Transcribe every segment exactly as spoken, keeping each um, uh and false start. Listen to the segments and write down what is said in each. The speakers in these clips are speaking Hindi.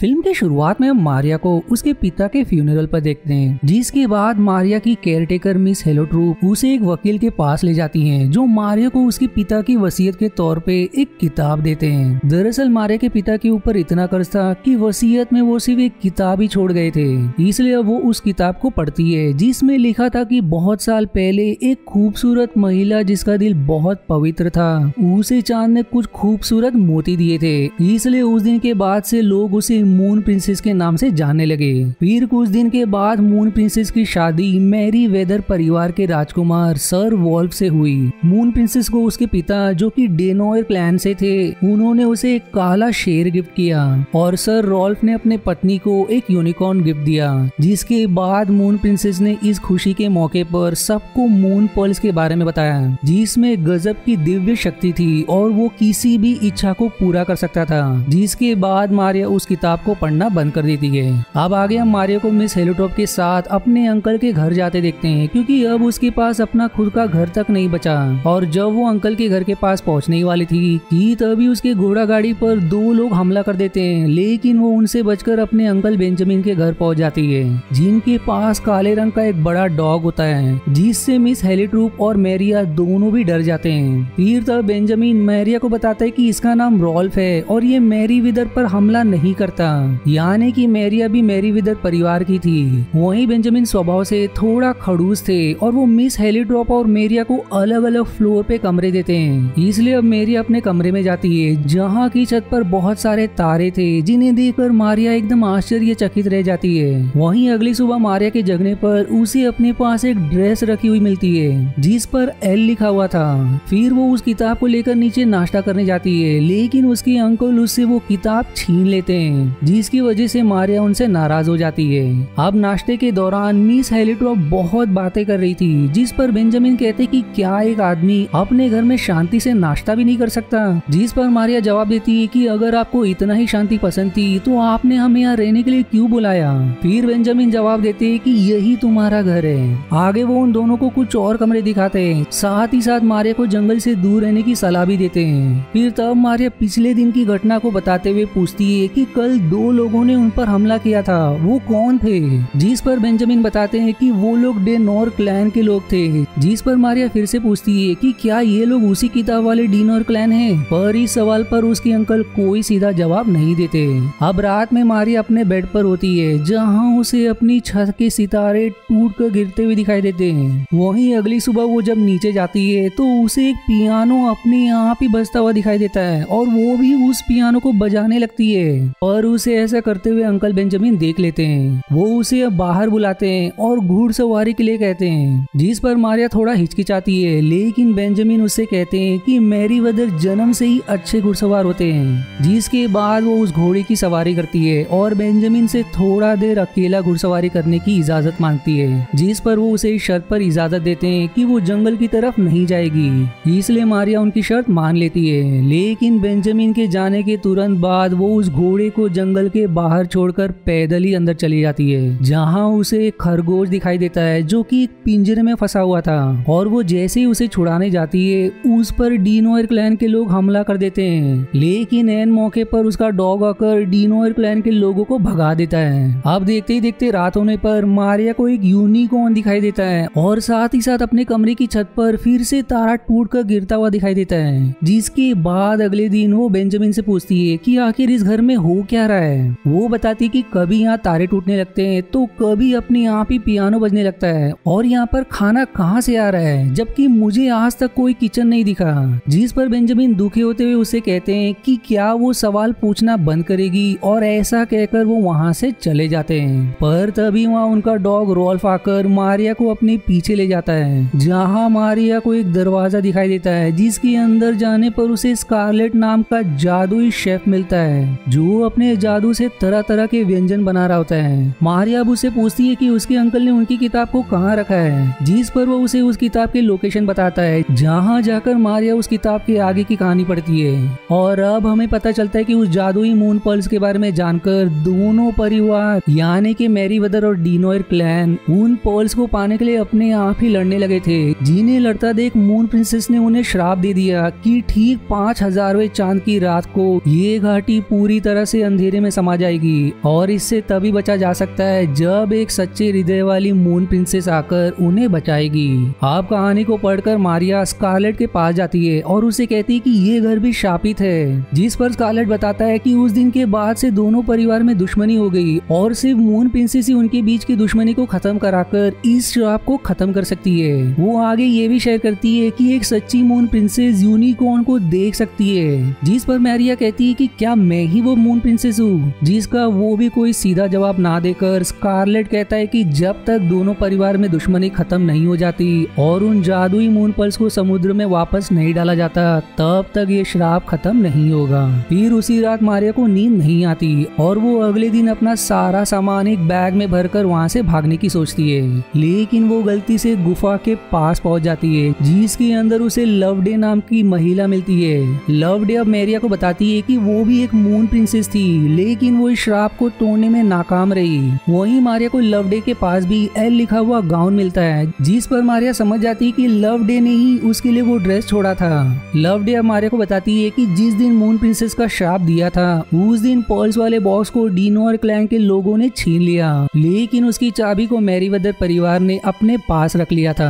फिल्म की शुरुआत में हम मारिया को उसके पिता के फ्यूनरल पर देखते हैं, जिसके बाद मारिया की केयरटेकर मिस हेलियोट्रोप उसे एक वकील के पास ले जाती हैं, जो मारिया को उसके पिता की वसीयत के तौर पे एक किताब देते हैं। दरअसल मारिया के पिता के ऊपर इतना कर्ज था कि वसीयत में वो सिर्फ एक किताब ही छोड़ गए थे, इसलिए वो उस किताब को पढ़ती है जिसमें लिखा था कि बहुत साल पहले एक खूबसूरत महिला जिसका दिल बहुत पवित्र था, उसे चांद ने कुछ खूबसूरत मोती दिए थे, इसलिए उस दिन के बाद से लोग उसे मून प्रिंसेस के नाम से जाने लगे। फिर कुछ दिन के बाद मून प्रिंसेस की शादी मैरीवेदर परिवार के राजकुमार सर रॉल्फ से हुई। मून प्रिंसेस को उसके पिता, जो कि डेनोय प्लांट से थे, उन्होंने उसे एक काला शेर गिफ्ट किया और सर रॉल्फ ने अपने पत्नी को एक यूनिकॉर्न गिफ्ट दिया। जिसके बाद मून प्रिंसेस ने इस खुशी के मौके पर सबको मून पल्स के बारे में बताया, जिसमें गजब की दिव्य शक्ति थी और वो किसी भी इच्छा को पूरा कर सकता था। जिसके बाद मारिया उस किताब को पढ़ना बंद कर देती है। अब आगे हम मारिया को मिस हेलियोट्रोप के साथ अपने अंकल के घर जाते देखते हैं, क्योंकि अब उसके पास अपना खुद का घर तक नहीं बचा। और जब वो अंकल के घर के पास पहुंचने ही वाली थी कि तभी उसके घोड़ा गाड़ी पर दो लोग हमला कर देते हैं, लेकिन वो उनसे बचकर अपने अंकल बेंजामिन के घर पहुंच जाती है, जिनके पास काले रंग का एक बड़ा डॉग होता है, जिससे मिस हेलियोट्रोप और मारिया दोनों भी डर जाते हैं। फिर तब बेंजामिन मारिया को बताता है कि इसका नाम रॉल्फ है और ये मैरीवेदर पर हमला नहीं करता, यानी कि मारिया भी मैरीवेदर परिवार की थी। वहीं बेंजामिन स्वभाव से थोड़ा खड़ूस थे और वो मिस हेलियोट्रोप और मारिया को अलग अलग फ्लोर पे कमरे देते हैं, इसलिए अब मारिया अपने कमरे में जाती है, जहाँ की छत पर बहुत सारे तारे थे, जिन्हें देखकर मारिया एकदम आश्चर्यचकित रह जाती है। वहीं अगली सुबह मारिया के जगने पर उसे अपने पास एक ड्रेस रखी हुई मिलती है, जिस पर एल लिखा हुआ था। फिर वो उस किताब को लेकर नीचे नाश्ता करने जाती है, लेकिन उसके अंकल उससे वो किताब छीन लेते हैं, जिसकी वजह से मारिया उनसे नाराज हो जाती है। अब नाश्ते के दौरान मिस हेलियोट्रोप बहुत बातें कर रही थी, जिस पर बेंजामिन कहते कि क्या एक आदमी अपने घर में शांति से नाश्ता भी नहीं कर सकता, जिस पर मारिया जवाब देती है कि अगर आपको इतना ही शांति पसंद थी तो आपने हमें यहाँ रहने के लिए क्यों बुलाया। फिर बेंजामिन जवाब देते है कि यही तुम्हारा घर है। आगे वो उन दोनों को कुछ और कमरे दिखाते हैं, साथ ही साथ मारिया को जंगल से दूर रहने की सलाह भी देते हैं। फिर तब मारिया पिछले दिन की घटना को बताते हुए पूछती है कि कल दो लोगों ने उन पर हमला किया था, वो कौन थे, जिस पर बेंजामिन बताते हैं कि वो लोग डीनोयर क्लान के लोग थे। जिस पर मारिया फिर से पूछती है कि क्या ये लोग उसी किताब वाले डीनोयर क्लान हैं, पर इस सवाल पर उसके अंकल कोई सीधा जवाब नहीं देते। अब रात में मारिया अपने बेड पर होती है, जहां उसे अपनी छत के सितारे टूट कर गिरते हुए दिखाई देते हैं। वहीं अगली सुबह वो जब नीचे जाती है तो उसे एक पियानो अपने आप ही बजता हुआ दिखाई देता है और वो भी उस पियानो को बजाने लगती है, और उसे ऐसा करते हुए अंकल बेंजामिन देख लेते हैं। वो उसे बाहर बुलाते हैं और घुड़सवारी के लिए कहते हैं, जिस पर मारिया थोड़ा हिचकिचाती है, लेकिन बेंजामिन उससे कहते हैं कि मैरीवेदर जन्म से ही अच्छे घुड़सवार होते हैं। जिसके बाद वो उस घोड़े की सवारी करती है और बेंजामिन से थोड़ा देर अकेला घुड़सवारी करने की इजाजत मांगती है, जिस पर वो उसे इस शर्त पर इजाजत देते हैं कि वो जंगल की तरफ नहीं जाएगी, इसलिए मारिया उनकी शर्त मान लेती है। लेकिन बेंजामिन के जाने के तुरंत बाद वो उस घोड़े को जंगल के बाहर छोड़कर पैदल ही अंदर चली जाती है, जहां उसे एक खरगोश दिखाई देता है जो कि एक पिंजरे में फंसा हुआ था, और वो जैसे ही उसे छुड़ाने जाती है उस पर डीनोयर क्लान के लोग हमला कर देते हैं, लेकिन एन मौके पर उसका डॉग आकर डीनोयर क्लान के लोगों को भगा देता है। अब देखते ही देखते रात होने पर मारिया को एक यूनिकॉर्न दिखाई देता है और साथ ही साथ अपने कमरे की छत पर फिर से तारा टूट कर गिरता हुआ दिखाई देता है। जिसके बाद अगले दिन वो बेंजामिन से पूछती है कि आखिर इस घर में हो क्या रहा है। वो बताती कि कभी यहाँ तारे टूटने लगते हैं तो कभी अपने आप ही पियानो बजने लगता है, और यहाँ पर खाना कहाँ से आ रहा है, जबकि मुझे आज तक कोई किचन नहीं दिखा। जिस पर बेंजामिन दुखी होते हुए उसे कहते हैं कि क्या वो सवाल पूछना बंद करेगी, और ऐसा कहकर वो वहाँ से चले जाते हैं। पर तभी वहाँ उनका डॉग रॉल्फ आकर मारिया को अपने पीछे ले जाता है, जहाँ मारिया को एक दरवाजा दिखाई देता है, जिसके अंदर जाने पर उसे स्कारलेट नाम का जादुई शेफ मिलता है, जो अपने जादू से तरह तरह के व्यंजन बना रहा होता है। मारिया अब उसे पूछती है कि उसके अंकल ने उनकी किताब को कहाँ रखा है, जिस पर वो उसे उस किताब के लोकेशन बताता है, जहाँ जाकर मारिया उस किताब के आगे की कहानी पढ़ती है। और अब हमें पता चलता है कि उस जादुई मून पल्स के बारे में जानकर दोनों परिवार यानी कि मैरीवेदर और डीनोयर क्लान उन पल्स को पाने के लिए अपने आप ही लड़ने लगे थे, जिन्हें लड़ता देख मून प्रिंसेस ने उन्हें श्राप दे दिया कि ठीक पाँच हजारवें चांद की रात को ये घाटी पूरी तरह से अंधेरी अंधेरे में समा जाएगी और इससे तभी बचा जा सकता है जब एक सच्चे हृदय वाली मून प्रिंसेस आकर उन्हें बचाएगी। आप कहानी को पढ़कर मारिया स्कारलेट के पास जाती है और उसे कहती है कि ये घर भी शापित है, जिस पर स्कारलेट बताता है कि उस दिन के बाद से दोनों परिवार में दुश्मनी हो गई और सिर्फ मून प्रिंसेस ही उनके बीच की दुश्मनी को खत्म कराकर इस श्राप को खत्म कर सकती है। वो आगे ये भी शेयर करती है कि एक सच्ची मून प्रिंसेस यूनिकॉर्न को देख सकती है, जिस पर मारिया कहती है कि क्या मैं ही वो मून प्रिंसेस हूँ, जिसका वो भी कोई सीधा जवाब ना देकर स्कारलेट कहता है कि जब तक दोनों परिवार में दुश्मनी खत्म नहीं हो जाती और उन जादुई मून पल्स को समुद्र में वापस नहीं डाला जाता तब तक ये श्राप खत्म नहीं होगा। फिर उसी रात मारिया को नींद नहीं आती और वो अगले दिन अपना सारा सामान एक बैग में भरकर वहाँ से भागने की सोचती है, लेकिन वो गलती से गुफा के पास पहुँच जाती है जिसके अंदर उसे लवडे नाम की महिला मिलती है। लवडे अब मारिया को बताती है कि वो भी एक मून प्रिंसेस थी लेकिन वो इस श्राप को तोड़ने में नाकाम रही। वहीं मारिया को लवडे के पास भी एल लिखा हुआ गाउन मिलता है, जिस पर मारिया समझ जाती है कि लवडे ने ही उसके लिए वो ड्रेस छोड़ा था। लवडे अब मारिया को बताती है कि जिस दिन मून प्रिंसेस का श्राप दिया था उस दिन पॉल्स वाले बॉक्स को डीनोयर क्लान के लोगों ने छीन लिया, लेकिन उसकी चाबी को मैरीवेदर परिवार ने अपने पास रख लिया था।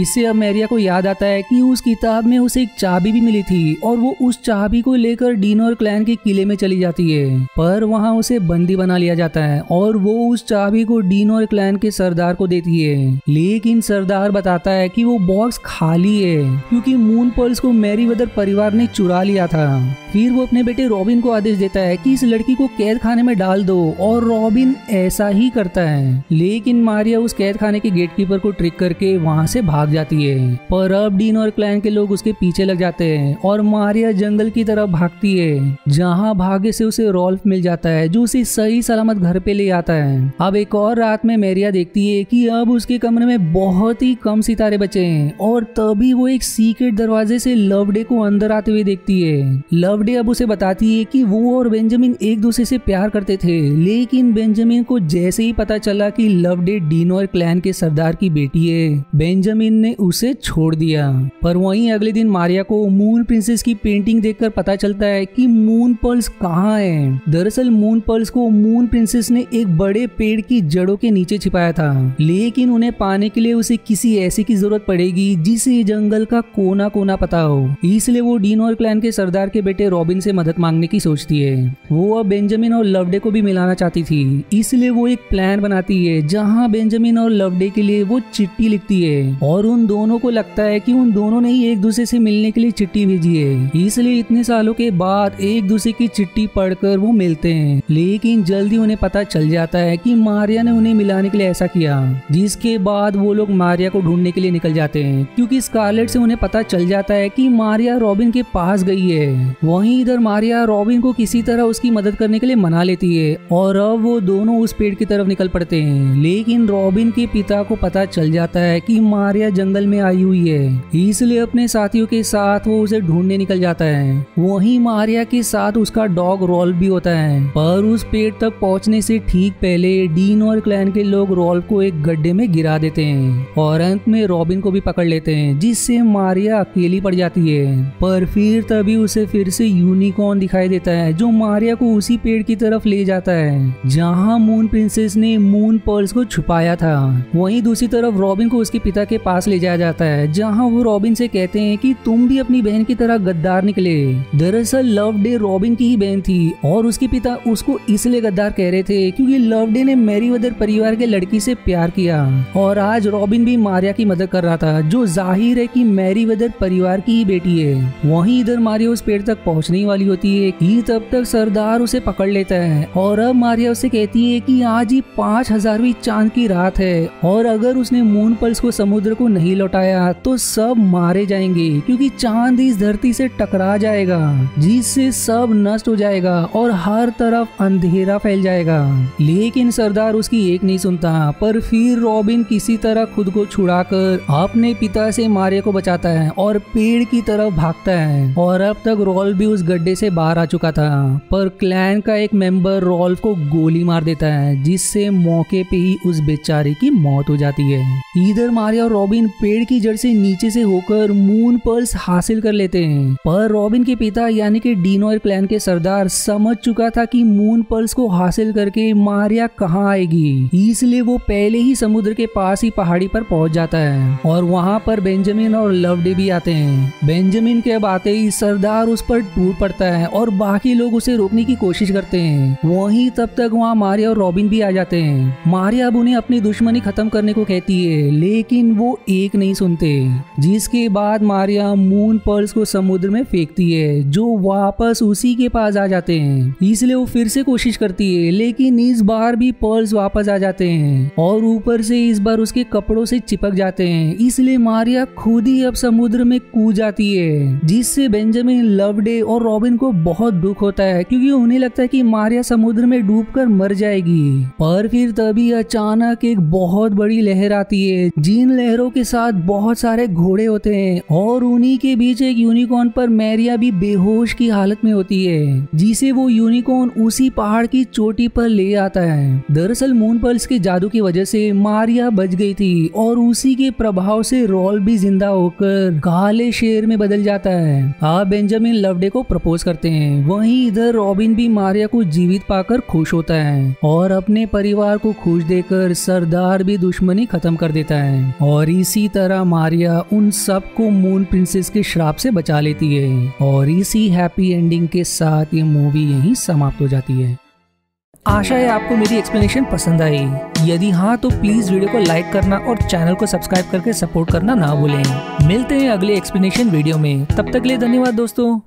इससे अब मारिया को याद आता है कि उस किताब में उसे एक चाबी भी मिली थी और वो उस चाबी को लेकर डीनोयर क्लान के किले में चली जाती है, पर वहाँ उसे बंदी बना लिया जाता है और वो उस चाबी को डीनोयर क्लान के सरदार को देती है, लेकिन सरदार बताता है कि वो बॉक्स खाली है क्योंकि मून पल्स को मैरीवेदर परिवार ने चुरा लिया था। फिर वो अपने बेटे रॉबिन को आदेश देता है कि इस लड़की को कैद खाने में डाल दो और रॉबिन ऐसा ही करता है, लेकिन मारिया उस कैद खाने के गेटकीपर को ट्रिक करके वहाँ से भाग जाती है। पर अब डीनोयर क्लान के लोग उसके पीछे लग जाते हैं और मारिया जंगल की तरफ भागती है, जहाँ भागे से उसे रॉल्फ मिल जाता है जो उसे सही सलामत घर पे ले आता है। अब एक और रात में मारिया देखती है कि अब उसके कमरे में बहुत ही कम सितारे बचे हैं और तभी वो एक सीक्रेट दरवाजे से लवडे को अंदर आते हुए देखती है। लवडे अब उसे बताती है कि वो और बेंजामिन एक दूसरे से प्यार करते थे, लेकिन बेंजामिन को जैसे ही पता चला कि लवडे डीनोयर क्लैन के सरदार की बेटी है, बेंजामिन ने उसे छोड़ दिया। पर वहीं अगले दिन मारिया को मून प्रिंसेस की पेंटिंग देखकर पता चलता है कि मून पल्स कहाँ है। दरअसल मून पल्स को मून प्रिंसेस ने एक बड़े पेड़ की जड़ों के नीचे छिपाया था, लेकिन उन्हें पाने के लिए उसे किसी ऐसे की जरूरत पड़ेगी जिसे जंगल का कोना कोना पता हो। इसलिए वो डीनोयर क्लैन के सरदार के बेटे रॉबिन से मदद मांगने की सोचती है। वो अब बेंजामिन और लवडे को भी मिलाना चाहती थी, इसलिए वो एक प्लान बनाती है जहाँ बेंजामिन और लवडे के लिए वो चिट्ठी लिखती है और उन दोनों को लगता है कि उन दोनों ने ही एक दूसरे से मिलने के लिए चिट्ठी भेजी है, इसलिए इतने सालों के बाद एक दूसरे की चिट्ठी पढ़कर वो मिलते हैं। लेकिन जल्दी उन्हें पता चल जाता है कि मारिया ने उन्हें मिलाने के लिए ऐसा किया, जिसके बाद वो लोग मारिया को ढूंढने के लिए निकल जाते हैं क्योंकि स्कारलेट से उन्हें पता चल जाता है कि मारिया रॉबिन के पास गई है। वहीं इधर मारिया रॉबिन को किसी तरह उसकी मदद करने के लिए मना लेती है और अब वो दोनों उस पेड़ की तरफ निकल पड़ते हैं, लेकिन रॉबिन के पिता को पता चल जाता है कि मारिया जंगल में आई हुई है, इसलिए अपने साथियों के साथ वो उसे ढूंढने निकल जाता है। वहीं मारिया के साथ उसका डॉग रॉल्फ भी होता है, पर उस पेड़ तक पहुंचने से ठीक पहले डीनोयर क्लैन के लोग रॉल्फ को एक गड्ढे में गिरा देते हैं और अंत में रॉबिन को भी पकड़ लेते हैं, जिससे मारिया अकेली पड़ जाती है। पर फिर तभी उसे फिर से यूनिकॉर्न दिखाई देता है जो मारिया को उसी पेड़ की तरफ ले जाता है जहाँ मून प्रिंसेस ने मून पर्ल्स को छुपाया था। वहीं दूसरी तरफ रॉबिन को उसके पिता के पास ले जाया जाता है, जहाँ वो रॉबिन से कहते हैं कि तुम भी अपनी बहन की तरह गद्दार निकले। दरअसल लवडे रॉबिन की ही बहन थी और उसके पिता उसको इसलिए गद्दार कह रहे थे क्योंकि लवडे ने मैरीवेदर परिवार के लड़की से प्यार किया और आज रॉबिन भी मारिया की मदद कर रहा था, जो जाहिर है कि मैरीवेदर परिवार की ही बेटी है। वहीं इधर मारिया उस पेड़ तक पहुंचने वाली होती है कि तब तक सरदार उसे पकड़ लेता है और अब मारिया उसे कहती है कि आज ही पांच हजारवीं चांद की रात है और अगर उसने मून पल्स को समुद्र को नहीं लौटाया तो सब मारे जाएंगे क्योंकि चांद इस धरती से टकरा जाएगा जिससे सब नष्ट हो जाएगा और हर तरफ अंधेरा फैल जाएगा। लेकिन सरदार उसकी एक नहीं सुनता, पर फिर रॉबिन किसी तरह खुद को छुड़ाकर अपने पिता से मारिया को बचाता है और पेड़ की तरफ भागता है। और अब तक रॉल्फ भी उस गड्ढे से बाहर आ चुका था, पर क्लैन का एक मेंबर रॉल्फ को गोली मार देता है जिससे मौके पे ही उस बेचारे की मौत हो जाती है। इधर मारिया और रॉबिन पेड़ की जड़ से नीचे से होकर मून पल्स हासिल कर लेते हैं, पर रॉबिन के पिता यानी कि डीनोयर क्लैन के सरदार समझ चुका चुका था कि मून पल्स को हासिल करके मारिया कहाँ आएगी, इसलिए वो पहले ही समुद्र के पास ही पहाड़ी पर पहुंच जाता है और वहाँ पर बेंजामिन और लवडे भी आते हैं। बेंजामिन के अब आते ही सरदार उस पर टूट पड़ता है और बाकी लोग उसे रोकने की कोशिश करते हैं। वहीं तब तक वहाँ मारिया और रॉबिन भी आ जाते हैं। मारिया अब उन्हें अपनी दुश्मनी खत्म करने को कहती है, लेकिन वो एक नहीं सुनते, जिसके बाद मारिया मून पल्स को समुद्र में फेंकती है जो वापस उसी के पास आ जाते हैं। इसलिए वो फिर से कोशिश करती है, लेकिन इस बार भी पर्ल्स वापस आ जाते हैं और ऊपर से इस बार उसके कपड़ों से चिपक जाते हैं। इसलिए मारिया खुद ही अब समुद्र में कूद जाती है, जिससे बेंजामिन, लवडे और रॉबिन को बहुत दुख होता है क्योंकि उन्हें लगता है कि मारिया समुद्र में डूबकर मर जाएगी। पर फिर तभी अचानक एक बहुत बड़ी लहर आती है, जिन लहरों के साथ बहुत सारे घोड़े होते हैं और उन्हीं के बीच एक यूनिकॉर्न पर मैरिया भी बेहोश की हालत में होती है, जिसे वो यूनिकॉर्न उसी पहाड़ की चोटी पर ले आता है। दरअसल मून पल्स के जादू की वजह से मारिया बच गई थी और उसी के प्रभाव से रॉल्फ भी जिंदा होकर काले शेर में बदल जाता है। आप बेंजामिन लवडे को प्रपोज करते हैं। वहीं इधर रॉबिन भी मारिया को जीवित पाकर खुश होता है और अपने परिवार को खुश देकर सरदार भी दुश्मनी खत्म कर देता है और इसी तरह मारिया उन सबको मून प्रिंसेस के श्राप से बचा लेती है। और इसी हैप्पी एंडिंग के साथ ये मूवी यहीं समाप्त हो जाती है। आशा है आपको मेरी एक्सप्लेनेशन पसंद आई। यदि हाँ तो प्लीज वीडियो को लाइक करना और चैनल को सब्सक्राइब करके सपोर्ट करना ना भूलें। मिलते हैं अगले एक्सप्लेनेशन वीडियो में, तब तक के लिए धन्यवाद दोस्तों।